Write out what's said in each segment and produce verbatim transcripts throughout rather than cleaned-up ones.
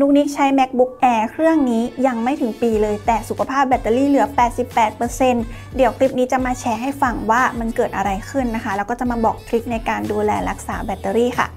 นุกนิกใช้ MacBook Air เครื่องนี้ยังไม่ถึงปีเลยแต่สุขภาพแบตเตอรี่เหลือ แปดสิบแปดเปอร์เซ็นต์ เดี๋ยวคลิปนี้จะมาแชร์ให้ฟังว่ามันเกิดอะไรขึ้นนะคะแล้วก็จะมาบอกทริคในการดูแลรักษาแบตเตอรี่ค่ะ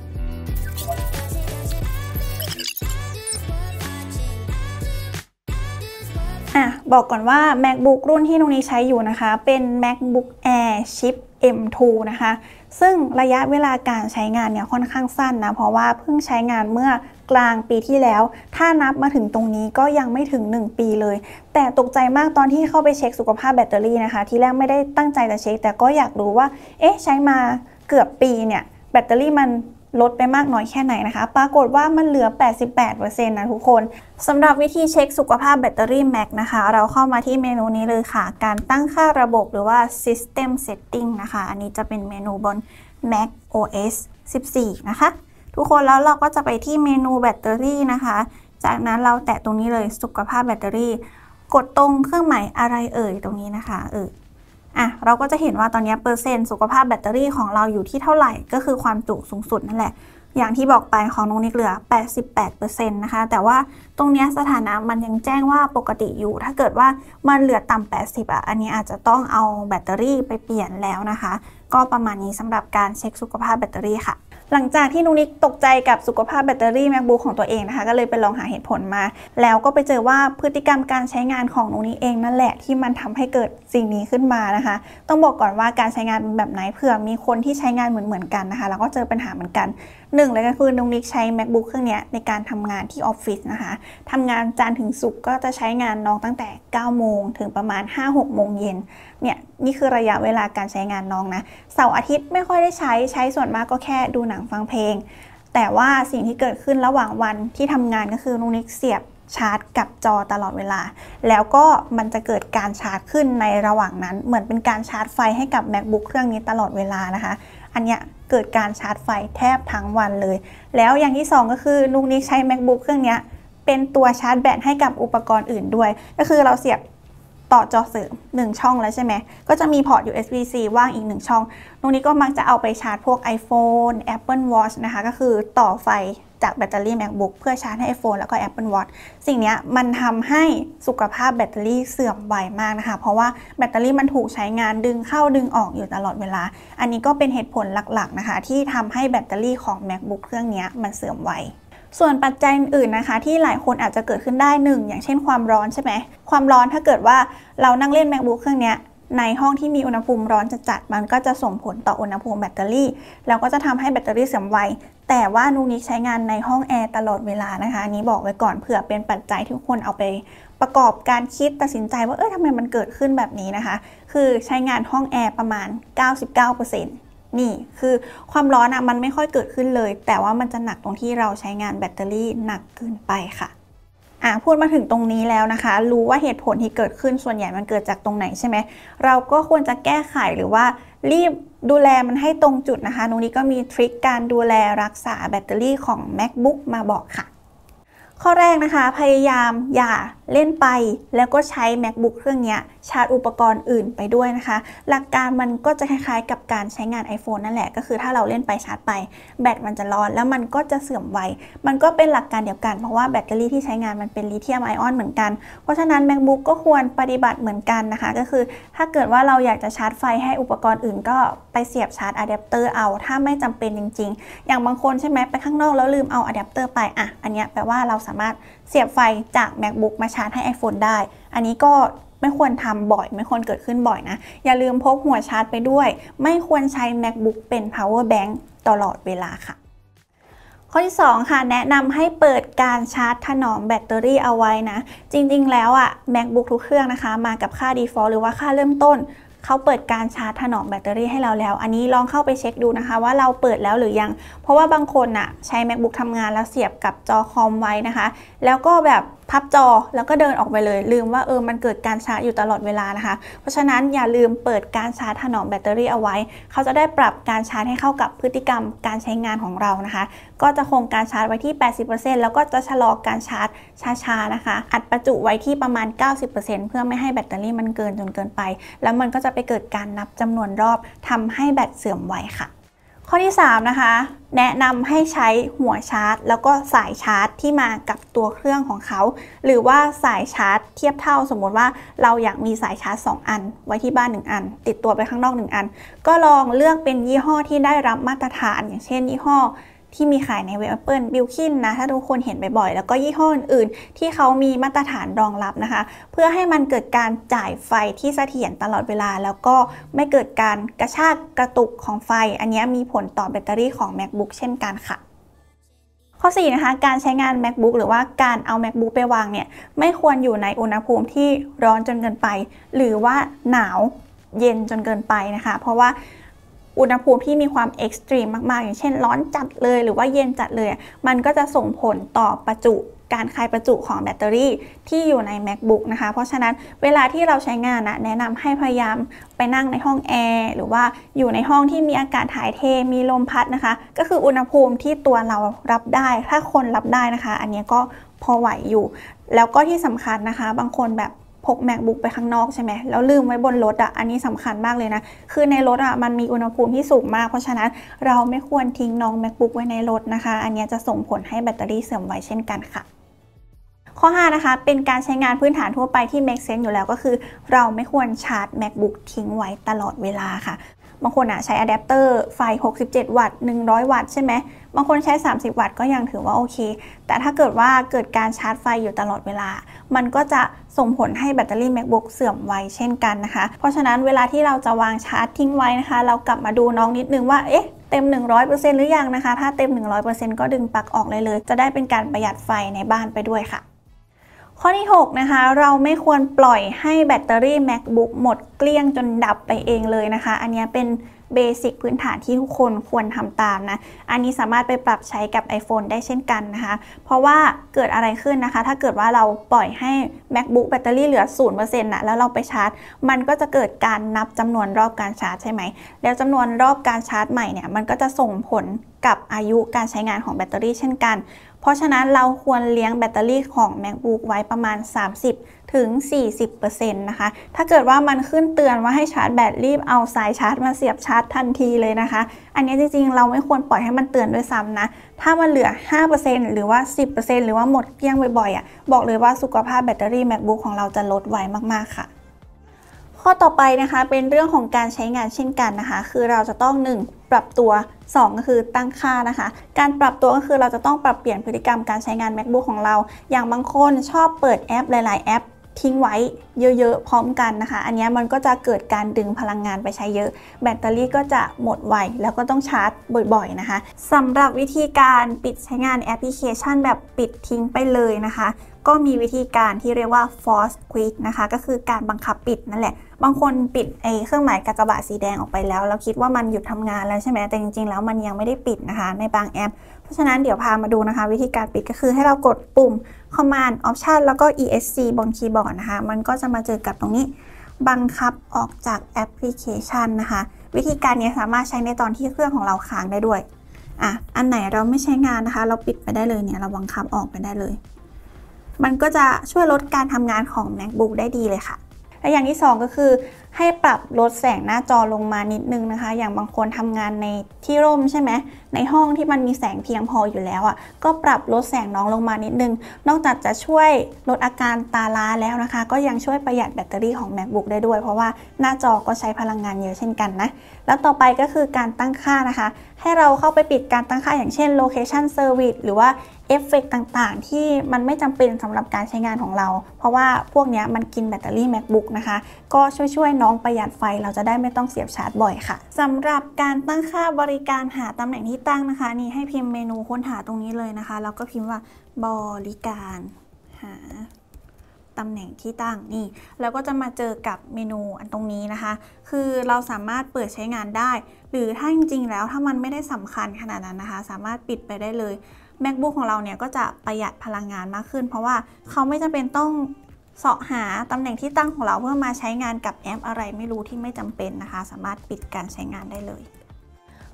อ่ะบอกก่อนว่า MacBook รุ่นที่นุกนิกใช้อยู่นะคะเป็น MacBook Air Chip เอ็ม ทู นะคะซึ่งระยะเวลาการใช้งานเนี่ยค่อนข้างสั้นนะเพราะว่าเพิ่งใช้งานเมื่อกลางปีที่แล้วถ้านับมาถึงตรงนี้ก็ยังไม่ถึงหนึ่งปีเลยแต่ตกใจมากตอนที่เข้าไปเช็คสุขภาพแบตเตอรี่นะคะที่แรกไม่ได้ตั้งใจจะเช็คแต่ก็อยากรู้ว่าเอ๊ะใช้มาเกือบปีเนี่ยแบตเตอรี่มันลดไปมากน้อยแค่ไหนนะคะปรากฏว่ามันเหลือ แปดสิบแปดเปอร์เซ็นต์ นะทุกคนสำหรับวิธีเช็คสุขภาพแบตเตอรี่ Mac นะคะเราเข้ามาที่เมนูนี้เลยค่ะการตั้งค่าระบบหรือว่า System Setting นะคะอันนี้จะเป็นเมนูบน Mac โอ เอส สิบสี่นะคะทุกคนแล้วเราก็จะไปที่เมนูแบตเตอรี่นะคะจากนั้นเราแตะตรงนี้เลยสุขภาพแบตเตอรี่กดตรงเครื่องหมายอะไรเอ่ยตรงนี้นะคะเอออ่ะเราก็จะเห็นว่าตอนนี้เปอร์เซ็นต์สุขภาพแบตเตอรี่ของเราอยู่ที่เท่าไหร่ก็คือความจุสูงสุดนั่นแหละอย่างที่บอกไปของนุกนิกเหลือ แปดสิบแปดเปอร์เซ็นต์ นะคะแต่ว่าตรงนี้สถานะมันยังแจ้งว่าปกติอยู่ถ้าเกิดว่ามันเหลือต่ำแปดสิบอ่ะอันนี้อาจจะต้องเอาแบตเตอรี่ไปเปลี่ยนแล้วนะคะก็ประมาณนี้สำหรับการเช็คสุขภาพแบตเตอรี่ค่ะหลังจากที่นุกนิกตกใจกับสุขภาพแบตเตอรี่ MacBook ของตัวเองนะคะก็เลยไปลองหาเหตุผลมาแล้วก็ไปเจอว่าพฤติกรรมการใช้งานของนุกนิกเองนั่นแหละที่มันทำให้เกิดสิ่งนี้ขึ้นมานะคะต้องบอกก่อนว่าการใช้งานเป็นแบบไหนเผื่อมีคนที่ใช้งานเหมือนๆกันนะคะแล้วก็เจอปัญหาเหมือนกันหนึ่งเลยก็คือนุกนิกใช้ MacBook เครื่องนี้ในการทำงานที่ออฟฟิศนะคะทำงานจันทร์ถึงศุกร์ก็จะใช้งานน้องตั้งแต่เก้าโมงถึงประมาณ ห้าหก โมงเย็นเนี่ยนี่คือระยะเวลาการใช้งานน้องนะเสาร์อาทิตย์ไม่ค่อยได้ใช้ใช้ส่วนมากก็แค่ดูหนังฟังเพลงแต่ว่าสิ่งที่เกิดขึ้นระหว่างวันที่ทำงานก็คือนุกนิกเสียบชาร์จกับจอตลอดเวลาแล้วก็มันจะเกิดการชาร์จขึ้นในระหว่างนั้นเหมือนเป็นการชาร์จไฟให้กับ MacBook เครื่องนี้ตลอดเวลานะคะอันเนี้ยเกิดการชาร์จไฟแทบทั้งวันเลยแล้วอย่างที่สองก็คือนุกนิกใช้ MacBook เครื่องนี้เป็นตัวชาร์จแบตให้กับอุปกรณ์อื่นด้วยก็คือเราเสียบต่อจอเสริมหนึ่งช่องแล้วใช่ไหมก็จะมีพอร์ต ยู เอส บี ซี ว่างอีกหนึ่งช่องตรงนี้ก็มักจะเอาไปชาร์จพวก iPhone Apple Watch นะคะก็คือต่อไฟจากแบตเตอรี่ MacBook เพื่อชาร์จให้ iPhone แล้วก็ Apple Watch สิ่งนี้มันทำให้สุขภาพแบตเตอรี่เสื่อมไวมากนะคะเพราะว่าแบตเตอรี่มันถูกใช้งานดึงเข้าดึงออกอยู่ตลอดเวลาอันนี้ก็เป็นเหตุผลหลักๆนะคะที่ทำให้แบตเตอรี่ของ MacBook เครื่องนี้มันเสื่อมไวส่วนปัจจัยอื่นนะคะที่หลายคนอาจจะเกิดขึ้นได้หนึ่งอย่างเช่นความร้อนใช่ไหมความร้อนถ้าเกิดว่าเรานั่งเล่น MacBook เครื่องนี้ในห้องที่มีอุณหภูมิร้อนจัดๆมันก็จะส่งผลต่ออุณหภูมิแบตเตอรี่แล้วก็จะทำให้แบตเตอรี่เสื่อมไวแต่ว่านุกนิกใช้งานในห้องแอร์ตลอดเวลานะคะอันนี้บอกไว้ก่อนเผื่อเป็นปัจจัยที่ทุกคนเอาไปประกอบการคิดตัดสินใจว่าเออทำไมมันเกิดขึ้นแบบนี้นะคะคือใช้งานห้องแอร์ประมาณ เก้าสิบเก้าเปอร์เซ็นต์นี่คือความร้อนอะมันไม่ค่อยเกิดขึ้นเลยแต่ว่ามันจะหนักตรงที่เราใช้งานแบตเตอรี่หนักเกินไปค่ะอ่ะพูดมาถึงตรงนี้แล้วนะคะรู้ว่าเหตุผลที่เกิดขึ้นส่วนใหญ่มันเกิดจากตรงไหนใช่ไหมเราก็ควรจะแก้ไขหรือว่ารีบดูแลมันให้ตรงจุดนะคะนุกนิกก็มีทริคการดูแลรักษาแบตเตอรี่ของ MacBook มาบอกค่ะข้อแรกนะคะพยายามอย่าเล่นไปแล้วก็ใช้ MacBook เครื่องนี้ชาร์จอุปกรณ์อื่นไปด้วยนะคะหลักการมันก็จะคล้ายๆกับการใช้งาน iPhone นั่นแหละก็คือถ้าเราเล่นไปชาร์จไปแบตมันจะร้อนแล้วมันก็จะเสื่อมไวมันก็เป็นหลักการเดียวกันเพราะว่าแบตเตอรี่ที่ใช้งานมันเป็นลิเธียมไอออนเหมือนกันเพราะฉะนั้น MacBook ก็ควรปฏิบัติเหมือนกันนะคะก็คือถ้าเกิดว่าเราอยากจะชาร์จไฟให้อุปกรณ์อื่นก็ไปเสียบชาร์จอะแดปเตอร์เอาถ้าไม่จำเป็นจริงๆอย่างบางคนใช่ไหมไปข้างนอกแล้วลืมเอาอะแดปเตอร์ไปอ่ะอันนี้แปลว่าเราสามารถเสียบไฟจาก MacBook มาชาร์จให้ iPhone ได้อันนี้ก็ไม่ควรทำบ่อยไม่ควรเกิดขึ้นบ่อยนะอย่าลืมพกหัวชาร์จไปด้วยไม่ควรใช้ MacBook เป็น power bank ตลอดเวลาค่ะข้อที่สองค่ะแนะนำให้เปิดการชาร์จถนอมแบตเตอรี่เอาไว้นะจริงๆแล้วอ่ะ MacBook ทุกเครื่องนะคะมากับค่า default หรือว่าค่าเริ่มต้นเขาเปิดการชาร์จถนอมแบตเตอรี่ให้เราแล้วอันนี้ลองเข้าไปเช็คดูนะคะว่าเราเปิดแล้วหรือยังเพราะว่าบางคนน่ะใช้ MacBook ทำงานแล้วเสียบกับจอคอมไว้นะคะแล้วก็แบบพับจอแล้วก็เดินออกไปเลยลืมว่าเออมันเกิดการชาร์จอยู่ตลอดเวลานะคะเพราะฉะนั้นอย่าลืมเปิดการชาร์จถนอมแบตเตอรี่เอาไว้เขาจะได้ปรับการชาร์จให้เข้ากับพฤติกรรมการใช้งานของเรานะคะก็จะคงการชาร์จไว้ที่ แปดสิบเปอร์เซ็นต์ แล้วก็จะชะลอการชาร์จช้าๆนะคะอัดประจุไว้ที่ประมาณ เก้าสิบเปอร์เซ็นต์ เพื่อไม่ให้แบตเตอรี่มันเกินจนเกินไปแล้วมันก็จะไปเกิดการนับจำนวนรอบทำให้แบตเสื่อมไวค่ะ ข้อที่สามนะคะแนะนำให้ใช้หัวชาร์จแล้วก็สายชาร์จที่มากับตัวเครื่องของเขาหรือว่าสายชาร์จเทียบเท่าสมมติว่าเราอยากมีสายชาร์จสองอันไว้ที่บ้านหนึ่งอันติดตัวไปข้างนอกหนึ่งอันก็ลองเลือกเป็นยี่ห้อที่ได้รับมาตรฐานอย่างเช่นยี่ห้อที่มีขายในเว็บ Apple บิลคินนะถ้าทุกคนเห็นบ่อยๆแล้วก็ยี่ห้ออื่นๆที่เขามีมาตรฐานรองรับนะคะเพื่อให้มันเกิดการจ่ายไฟที่เสถียรตลอดเวลาแล้วก็ไม่เกิดการกระชากกระตุกของไฟอันนี้มีผลต่อแบตเตอรี่ของ MacBook เช่นกันค่ะข้อสี่นะคะการใช้งาน MacBook หรือว่าการเอา MacBook ไปวางเนี่ยไม่ควรอยู่ในอุณหภูมิที่ร้อนจนเกินไปหรือว่าหนาวเย็นจนเกินไปนะคะเพราะว่าอุณหภูมิที่มีความเอ็กซ์ตรีมมากๆอย่างเช่นร้อนจัดเลยหรือว่าเย็นจัดเลยมันก็จะส่งผลต่อประจุการคายประจุของแบตเตอรี่ที่อยู่ใน MacBook นะคะเพราะฉะนั้นเวลาที่เราใช้งานนะแนะนำให้พยายามไปนั่งในห้องแอร์หรือว่าอยู่ในห้องที่มีอากาศถ่ายเทมีลมพัดนะคะก็คืออุณหภูมิที่ตัวเรารับได้ถ้าคนรับได้นะคะอันนี้ก็พอไหวอยู่แล้วก็ที่สำคัญนะคะบางคนแบบพก MacBook ไปข้างนอกใช่ไหมแล้วลืมไว้บนรถอ่ะอันนี้สำคัญมากเลยนะคือในรถอ่ะมันมีอุณหภูมิที่สูงมากเพราะฉะนั้นเราไม่ควรทิ้งน้อง MacBook ไว้ในรถนะคะอันนี้จะส่งผลให้แบตเตอรี่เสื่อมไวเช่นกันค่ะข้อห้านะคะเป็นการใช้งานพื้นฐานทั่วไปที่ make sense อยู่แล้วก็คือเราไม่ควรชาร์จ MacBook ทิ้งไว้ตลอดเวลาค่ะบางคนอ่ะใช้อะแดปเตอร์ไฟหกสิบเจ็ดวัตต์หนึ่งร้อยวัตต์ใช่ไหมบางคนใช้สามสิบวัตต์ก็ยังถือว่าโอเคแต่ถ้าเกิดว่าเกิดการชาร์จไฟอยู่ตลอดเวลามันก็จะส่งผลให้แบตเตอรี่ MacBook เสื่อมไวเช่นกันนะคะเพราะฉะนั้นเวลาที่เราจะวางชาร์จทิ้งไว้นะคะเรากลับมาดูน้องนิดนึงว่าเอ๊ะเต็ม หนึ่งร้อยเปอร์เซ็นต์ หรือยังนะคะถ้าเต็ม หนึ่งร้อยเปอร์เซ็นต์ ก็ดึงปลั๊กออกเลยเลยจะได้เป็นการประหยัดไฟในบ้านไปด้วยค่ะข้อที่หกนะคะเราไม่ควรปล่อยให้แบตเตอรี่ MacBook หมดเกลี้ยงจนดับไปเองเลยนะคะอันนี้เป็นเบสิกพื้นฐานที่ทุกคนควรทำตามนะอันนี้สามารถไปปรับใช้กับ iPhone ได้เช่นกันนะคะเพราะว่าเกิดอะไรขึ้นนะคะถ้าเกิดว่าเราปล่อยให้ MacBook แบตเตอรี่เหลือ ศูนย์เปอร์เซ็นต์ นะแล้วเราไปชาร์จมันก็จะเกิดการนับจำนวนรอบการชาร์จใช่ไหมแล้วจำนวนรอบการชาร์จใหม่เนี่ยมันก็จะส่งผลกับอายุการใช้งานของแบตเตอรี่เช่นกันเพราะฉะนั้นเราควรเลี้ยงแบตเตอรี่ของ MacBook ไว้ประมาณ สามสิบถึงสี่สิบเปอร์เซ็นต์ นะคะถ้าเกิดว่ามันขึ้นเตือนว่าให้ชาร์จแบตรีบเอาสายชาร์จมาเสียบชาร์จทันทีเลยนะคะอันนี้จริงๆเราไม่ควรปล่อยให้มันเตือนด้วยซ้ำนะถ้ามันเหลือ ห้าเปอร์เซ็นต์ หรือว่า สิบเปอร์เซ็นต์ หรือว่าหมดเกลี้ยงบ่อยๆอ่ะบอกเลยว่าสุขภาพแบตเตอรี่ MacBook ของเราจะลดไวมากๆค่ะข้อต่อไปนะคะเป็นเรื่องของการใช้งานเช่นกันนะคะคือเราจะต้องหนึ่งปรับตัวสองก็คือตั้งค่านะคะการปรับตัวก็คือเราจะต้องปรับเปลี่ยนพฤติกรรมการใช้งาน MacBook ของเราอย่างบางคนชอบเปิดแอปหลายๆแอปทิ้งไว้เยอะๆพร้อมกันนะคะอันนี้มันก็จะเกิดการดึงพลังงานไปใช้เยอะแบตเตอรี่ก็จะหมดไวแล้วก็ต้องชาร์จบ่อยๆนะคะสำหรับวิธีการปิดใช้งานแอปพลิเคชันแบบปิดทิ้งไปเลยนะคะก็มีวิธีการที่เรียกว่า force quit นะคะก็คือการบังคับปิดนั่นแหละบางคนปิดไอ้เครื่องหมายกากบาทสีแดงออกไปแล้วแล้วคิดว่ามันหยุดทำงานแล้วใช่ไหมแต่จริงๆแล้วมันยังไม่ได้ปิดนะคะในบางแอปเพราะฉะนั้นเดี๋ยวพามาดูนะคะวิธีการปิดก็คือให้เรากดปุ่ม command option แล้วก็ esc บนคีย์บอร์ดนะคะมันก็จะมาเจอกับตรงนี้บังคับออกจากแอปพลิเคชันนะคะวิธีการนี้สามารถใช้ในตอนที่เครื่องของเราค้างได้ด้วยอ่ะอันไหนเราไม่ใช้งานนะคะเราปิดไปได้เลยเนี่ยเราบังคับออกไปได้เลยมันก็จะช่วยลดการทำงานของ MacBook ได้ดีเลยค่ะและอย่างที่สองก็คือให้ปรับลดแสงหน้าจอลงมานิดนึงนะคะอย่างบางคนทำงานในที่ร่มใช่ไหมในห้องที่มันมีแสงเพียงพออยู่แล้วอ่ะก็ปรับลดแสงน้องลงมานิดนึงนอกจากจะช่วยลดอาการตาล้าแล้วนะคะก็ยังช่วยประหยัดแบตเตอรี่ของ MacBook ได้ด้วยเพราะว่าหน้าจอก็ใช้พลังงานเยอะเช่นกันนะแล้วต่อไปก็คือการตั้งค่านะคะให้เราเข้าไปปิดการตั้งค่าอย่างเช่น location service หรือว่าเอฟเฟกต์ต่างๆที่มันไม่จำเป็นสำหรับการใช้งานของเราเพราะว่าพวกนี้มันกินแบตเตอรี่ MacBook นะคะก็ช่วยๆน้องประหยัดไฟเราจะได้ไม่ต้องเสียบชาร์จบ่อยค่ะสำหรับการตั้งค่าบริการหาตำแหน่งที่ตั้งนะคะนี่ให้พิมพ์เมนูค้นหาตรงนี้เลยนะคะแล้วก็พิมพ์ว่าบริการหาตำแหน่งที่ตั้งนี่แล้วก็จะมาเจอกับเมนูอันตรงนี้นะคะคือเราสามารถเปิดใช้งานได้หรือถ้าจริงๆแล้วถ้ามันไม่ได้สำคัญขนาดนั้นนะคะสามารถปิดไปได้เลยMacBook ของเราเนี่ยก็จะประหยัดพลังงานมากขึ้นเพราะว่าเขาไม่จำเป็นต้องเสาะหาตำแหน่งที่ตั้งของเราเพื่อมาใช้งานกับแอปอะไรไม่รู้ที่ไม่จำเป็นนะคะสามารถปิดการใช้งานได้เลย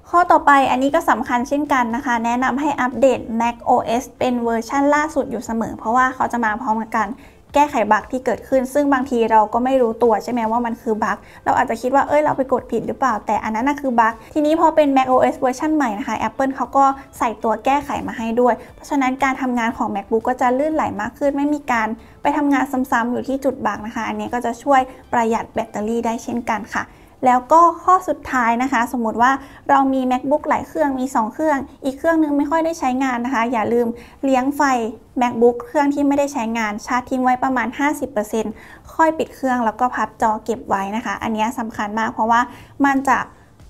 ข้อต่อไปอันนี้ก็สำคัญเช่นกันนะคะแนะนำให้อัปเดต macOS เป็นเวอร์ชันล่าสุดอยู่เสมอเพราะว่าเขาจะมาพร้อมกัน แก้ไขบั๊กที่เกิดขึ้นซึ่งบางทีเราก็ไม่รู้ตัวใช่ไหมว่ามันคือบั๊กเราอาจจะคิดว่าเอ้ยเราไปกดผิดหรือเปล่าแต่อันนั้นน่ะคือบั๊กทีนี้พอเป็น macOS เวอร์ชันใหม่นะคะ Apple เขาก็ใส่ตัวแก้ไขมาให้ด้วยเพราะฉะนั้นการทำงานของ MacBook ก็จะลื่นไหลมากขึ้นไม่มีการไปทำงานซ้ำๆอยู่ที่จุดบั๊กนะคะอันนี้ก็จะช่วยประหยัดแบตเตอรี่ได้เช่นกันค่ะแล้วก็ข้อสุดท้ายนะคะสมมติว่าเรามี macbook หลายเครื่องมีสองเครื่องอีกเครื่องนึงไม่ค่อยได้ใช้งานนะคะอย่าลืมเลี้ยงไฟ macbook เครื่องที่ไม่ได้ใช้งานชาร์จทิ้งไว้ประมาณ ห้าสิบเปอร์เซ็นต์ ค่อยปิดเครื่องแล้วก็พับจอเก็บไว้นะคะอันนี้สำคัญมากเพราะว่ามันจะ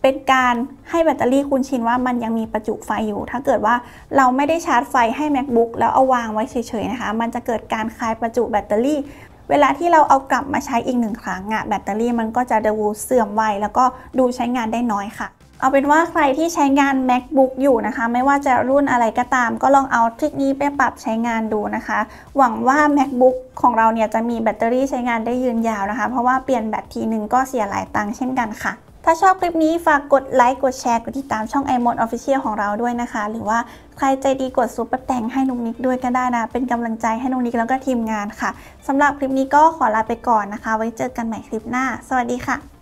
เป็นการให้แบตเตอรี่คุณชินว่ามันยังมีประจุไฟอยู่ถ้าเกิดว่าเราไม่ได้ชาร์จไฟให้ macbook แล้วเอาวางไว้เฉยๆนะคะมันจะเกิดการคายประจุแบตเตอรี่เวลาที่เราเอากลับมาใช้อีกหนึ่งครั้งอะแบตเตอรี่มันก็จะดูเสื่อมไวแล้วก็ดูใช้งานได้น้อยค่ะเอาเป็นว่าใครที่ใช้งาน macbook อยู่นะคะไม่ว่าจะรุ่นอะไรก็ตามก็ลองเอาทริคนี้ไปปรับใช้งานดูนะคะหวังว่า macbook ของเราเนี่ยจะมีแบตเตอรี่ใช้งานได้ยืนยาวนะคะเพราะว่าเปลี่ยนแบตทีนึงก็เสียหลายตังค์เช่นกันค่ะถ้าชอบคลิปนี้ฝากกดไลค์กดแชร์กดติดตามช่อง iMode Official ของเราด้วยนะคะหรือว่าใครใจดีกดซุปเปอร์แตงให้นุกนิกด้วยก็ได้นะเป็นกำลังใจให้นุกนิกแล้วก็ทีมงานค่ะสำหรับคลิปนี้ก็ขอลาไปก่อนนะคะไว้เจอกันใหม่คลิปหน้าสวัสดีค่ะ